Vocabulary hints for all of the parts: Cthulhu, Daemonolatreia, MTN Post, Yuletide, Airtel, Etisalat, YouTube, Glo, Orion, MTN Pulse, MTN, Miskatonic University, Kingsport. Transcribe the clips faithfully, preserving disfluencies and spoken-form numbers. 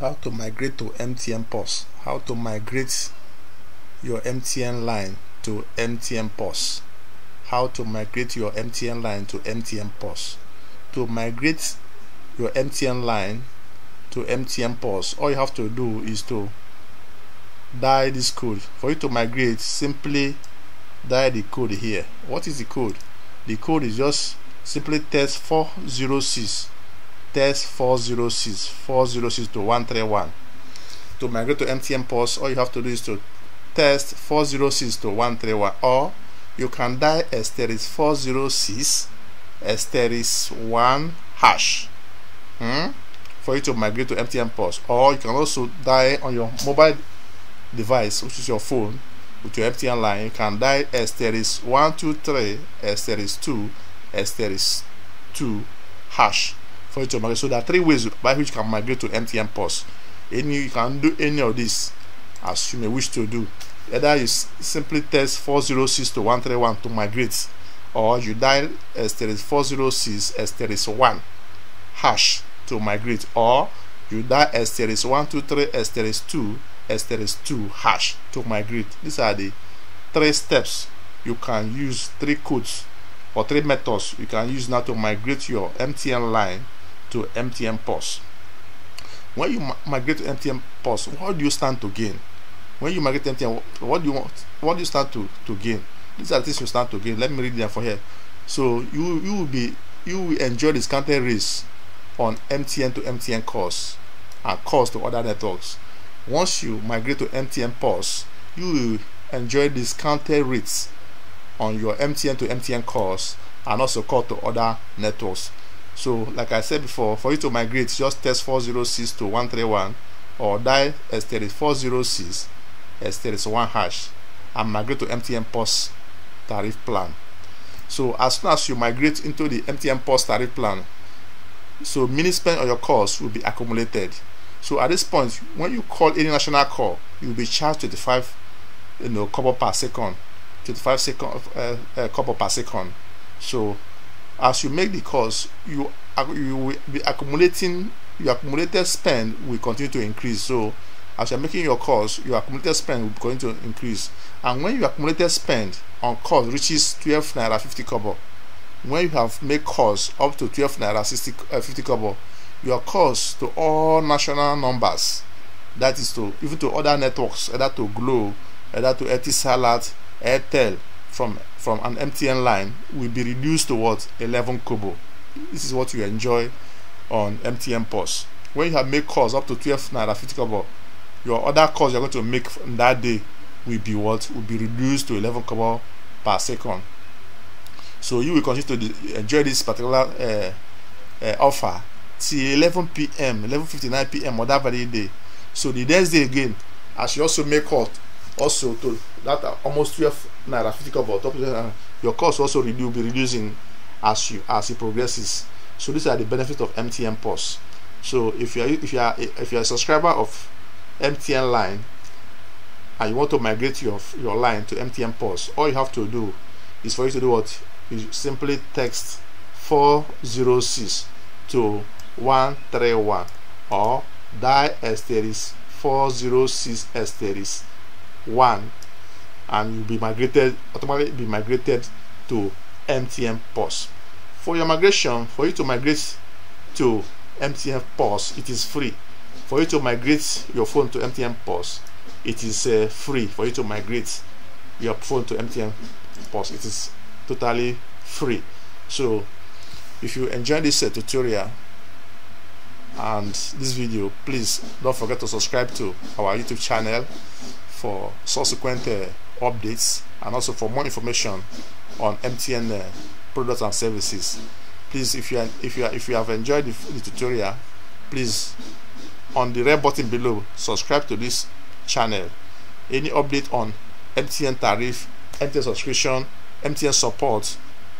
how to migrate to M T N Post, how to migrate your M T N line to M T N Post, how to migrate your M T N line to M T N Post. To migrate your M T N line to M T N Post, all you have to do is to dial this code. For you to migrate, simply dial the code here. What is the code? The code is just simply test four zero six, test four zero six, four zero six to one three one. To migrate to M T N Post, all you have to do is to test four zero six to one three one, or you can dial asterisk four zero six asterisk one hash hmm? for you to migrate to M T N Post. Or you can also dial on your mobile device, which is your phone, with your M T N line. You can dial asterisk one two three asterisk two asterisk two hash for you to migrate. So there are three ways by which you can migrate to M T N Post. Any you can do any of this as you may wish to do. Either you simply test four zero six to one three one to migrate, or you dial asterisk four zero six asterisk one hash to migrate, or you dial asterisk one two three asterisk two asterisk two hash to migrate. These are the three steps you can use, three codes or three methods you can use now to migrate your M T N line to M T N Post. When you migrate to M T N Post, what do you stand to gain? When you migrate to M T N, what do you want? What do you stand to to gain? These are the things you stand to gain. Let me read them for here. So you you will be you will enjoy discounted rates on M T N to M T N calls and calls to other networks. Once you migrate to M T N Pulse, you will enjoy discounted rates on your M T N to M T N calls and also call to other networks. So, like I said before, for you to migrate, just test four zero six to one three one or dial asterisk four zero six asterisk one hash and migrate to M T N Pulse tariff plan. So, as soon as you migrate into the M T N Pulse tariff plan, so minutes spent on your calls will be accumulated. So at this point, when you call any national call, you'll be charged twenty-five, you know, couple per second, twenty-five second, uh, uh, couple per second. So as you make the calls, you you will be accumulating. Your accumulated spend will continue to increase. So as you're making your calls, your accumulated spend will continue to increase. And when your accumulated spend on calls reaches twelve naira fifty kobo, when you have made calls up to twelve naira sixty uh, fifty kobo, your calls to all national numbers, that is to even to other networks, either to Glo, either to Etisalat, Airtel, from from an M T N line, will be reduced to what, eleven kobo. This is what you enjoy on M T N Pulse. When you have made calls up to twelve naira fifty kobo, your other calls you're going to make from that day will be what, will be reduced to eleven kobo per second. So you will continue to enjoy this particular uh, uh, offer till eleven p m eleven fifty-nine p m on that very day. So the next day again, as you also make calls also to that almost twelve naira fifty kobo, your cost also will be reducing as you as it progresses. So these are the benefits of M T N Pulse. So if you are if you are if you are a subscriber of M T N line and you want to migrate your your line to M T N Pulse, all you have to do is for you to do what, you simply text four zero six to one three one or dial asterisk four zero six asterisk one, and you'll be migrated automatically be migrated to M T N Pulse. For your migration, for you to migrate to M T N Pulse, it is free. For you to migrate your phone to M T N Pulse, it is uh, free. For you to migrate your phone to M T N Pulse, it is totally free. So if you enjoyed this uh, tutorial and this video, please don't forget to subscribe to our YouTube channel for subsequent uh, updates and also for more information on M T N uh, products and services. Please, if you are, if you are, if you have enjoyed the, the tutorial, please on the red button below subscribe to this channel. Any update on M T N tariff, M T N subscription, M T N support,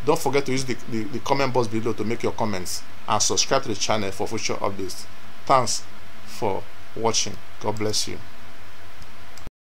don't forget to use the, the, the comment box below to make your comments, and subscribe to the channel for future updates. Thanks for watching. God bless you.